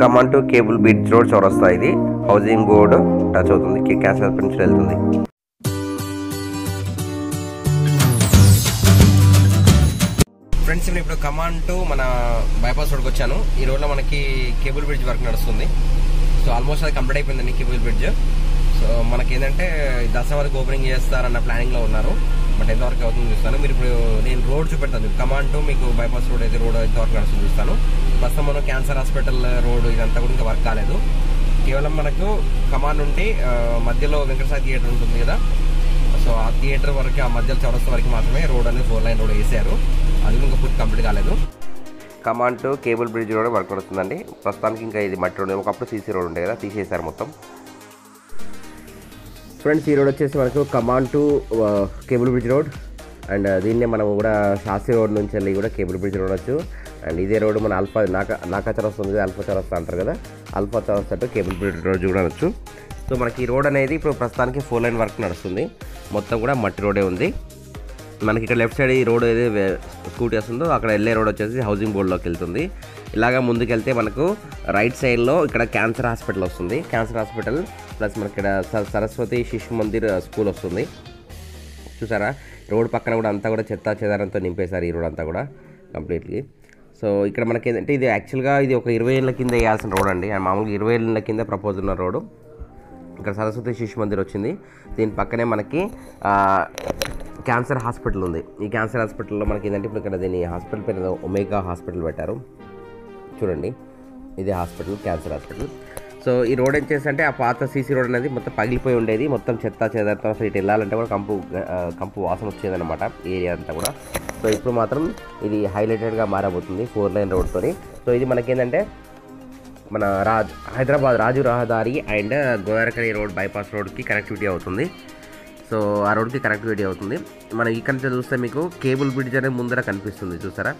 Come on to cable bridge road చౌరస్తా ఇది housing board touch అవుతుంది కి క్యాస్టర్ పెన్షన్ వెళ్తుంది. ఫ్రెండ్స్ నేను ఇప్పుడు కమాన్ టు మన బైపాస్ రోడ్కి వచ్చాను. ఈ రోడ్ లో మనకి కేబుల్ బ్రిడ్జ్ వర్క్ నడుస్తుంది. సో ఆల్మోస్ట్ అది కంప్లీట్ అయిపోయిందండి కేబుల్ బ్రిడ్జ్. సో మనకేంటంటే దసరా వరకు ఓపెనింగ్ చేస్తారన్న ప్లానింగ్లో ఉన్నారు. బట్ ఎంతవరకు అవుతుందో చూస్తాను. మీరు ఇప్పుడు నేను రోడ్ చూపెడతాను కమాన్ టు మీకు బైపాస్ రోడ్ అయితే రోడ్ ఎంతవరకు నడుస్తుంది చూస్తాను. ప్రస్తుతం మనం క్యాన్సర్ హాస్పిటల్ రోడ్ ఇదంతా కూడా ఇంకా వర్క్ కాలేదు. కేవలం మనకు కమాన్ నుండి మధ్యలో వెంకటసాయి థియేటర్ ఉంటుంది కదా, సో ఆ థియేటర్ వరకు ఆ మధ్యలో చౌరస్తా వరకు మాత్రమే రోడ్ అనేది 4 లైన్ రోడ్ వేసారు. అది ఇంకా పూర్తి కంప్లీట్ కాలేదు. కమాన్ to cable bridge road work నడుస్తుందండి ప్రస్తుతానికి. ఇంకా ఇది మట్టి రోడ్, ఒకప్పుడు సీసీ రోడ్ ఉండే కదా, తీసేసారు మొత్తం. ఫ్రెండ్స్ ఈ రోడ్ వచ్చేసి మనకు కమాన్ to cable bridge road. And దీన్నే మనం కూడా శాస్త్రి రోడ్ నుంచి వెళ్ళి కూడా కేబుల్ బ్రిడ్జ్ రోడ్ వచ్చు. అండ్ ఇదే రోడ్ మన నాకా చౌరస్తా ఉంది, ఆల్ఫా చౌరస్తా అంటారు కదా, ఆల్ఫా చౌరస్తా అంటే కేబుల్ బ్రిడ్జ్ రోడ్ కూడా వచ్చు. సో మనకి ఈ రోడ్ అనేది ఇప్పుడు ప్రస్తుతానికి 4 లైన్ వర్క్ నడుస్తుంది. మొత్తం కూడా మట్టి రోడే ఉంది. మనకి ఇక్కడ లెఫ్ట్ సైడ్ ఈ రోడ్ ఏదైతే స్కూటీ వస్తుందో అక్కడ వెళ్ళే రోడ్ వచ్చేసి హౌసింగ్ బోర్డ్లోకి వెళ్తుంది. ఇలాగ ముందుకెళ్తే మనకు రైట్ సైడ్లో ఇక్కడ క్యాన్సర్ హాస్పిటల్ వస్తుంది. క్యాన్సర్ హాస్పిటల్ ప్లస్ మనకి ఇక్కడ సరస్వతి శిశు మందిర్ స్కూల్ వస్తుంది. చూసారా రోడ్ పక్కన కూడా అంతా కూడా చెత్త చెదారంతో నింపేశారు ఈ రోడ్ అంతా కూడా కంప్లీట్లీ. సో ఇక్కడ మనకి ఏంటంటే ఇది యాక్చువల్గా ఇది ఒక 20 ఏళ్ళ కింద వేయాల్సిన రోడ్ అండి. మామూలుగా 20 ఏళ్ళ కింద ప్రపోజ్ ఉన్న రోడ్డు. ఇక్కడ సరస్వతి శిశు మందిర్ వచ్చింది, దీని పక్కనే మనకి క్యాన్సర్ హాస్పిటల్ ఉంది. ఈ క్యాన్సర్ హాస్పిటల్లో మనకి ఏంటంటే ఇప్పుడు ఇక్కడ దీని హాస్పిటల్ పేరు ఒమేగా హాస్పిటల్ పెట్టారు చూడండి. ఇది హాస్పిటల్ క్యాన్సర్ హాస్పిటల్. సో ఈ రోడ్ ఏం చేస్తే ఆ పాత సీసీ రోడ్ అనేది మొత్తం పగిలిపోయి ఉండేది. మొత్తం చెత్త చెదరతో అసలు ఇటు వెళ్ళాలంటే కూడా కంపు వాసన వచ్చేదన్నమాట ఏరియా అంతా కూడా. సో ఇప్పుడు మాత్రం ఇది హైలైటెడ్గా మారబోతుంది 4 లైన్ రోడ్తో. సో ఇది మనకేంటంటే మన హైదరాబాద్ రాజు రహదారి అండ్ గోదావరి రోడ్ బైపాస్ రోడ్కి కనెక్టివిటీ అవుతుంది. సో ఆ రోడ్కి కనెక్టివిటీ అవుతుంది. మనం ఇక్కడ నుంచి చూస్తే మీకు కేబుల్ బ్రిడ్జ్ అనేది ముందర కనిపిస్తుంది చూసారా.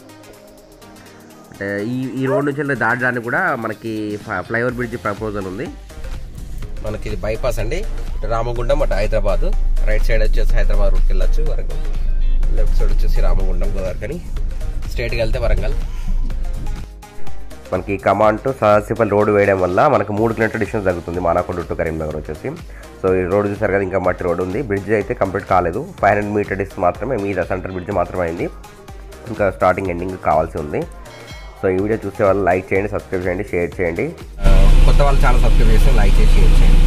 అంటే ఈ రోడ్ నుంచి వెళ్ళి దాటడానికి కూడా మనకి ఫ్లైఓవర్ బ్రిడ్జ్ ప్రపోజల్ ఉంది. మనకి ఇది బైపాస్ అండి, రామగుండం అటు హైదరాబాద్. రైట్ సైడ్ వచ్చేసి హైదరాబాద్ రోడ్కి వెళ్ళచ్చు వరకు, లెఫ్ట్ సైడ్ వచ్చేసి రామగుండం గోదావరి, స్ట్రైట్కి వెళ్తే వరంగల్. మనకి కమాన్ టు సదాశివపల్లి రోడ్ వేయడం వల్ల మనకు 3 కిలోమీటర్ డిస్టెన్స్ తగ్గుతుంది మానకొండ టు కరీంనగర్ వచ్చేసి. సో ఈ రోడ్ చూసారు కదా ఇంకా మట్టి రోడ్ ఉంది. బ్రిడ్జ్ అయితే కంప్లీట్ కాలేదు, 500 మీటర్ డిస్టెన్స్ మాత్రమే మీద సెంటర్ బ్రిడ్జ్ మాత్రమే అయింది. ఇంకా స్టార్టింగ్ ఎండింగ్ కావాల్సి ఉంది. సో ఈ వీడియో చూసే వాళ్ళు లైక్ చేయండి, సబ్స్క్రైబ్ చేయండి, షేర్ చేయండి. కొత్త వాళ్ళు చాలా సబ్స్క్రైబ్ చేసి లైక్ చేసి షేర్ చేయండి.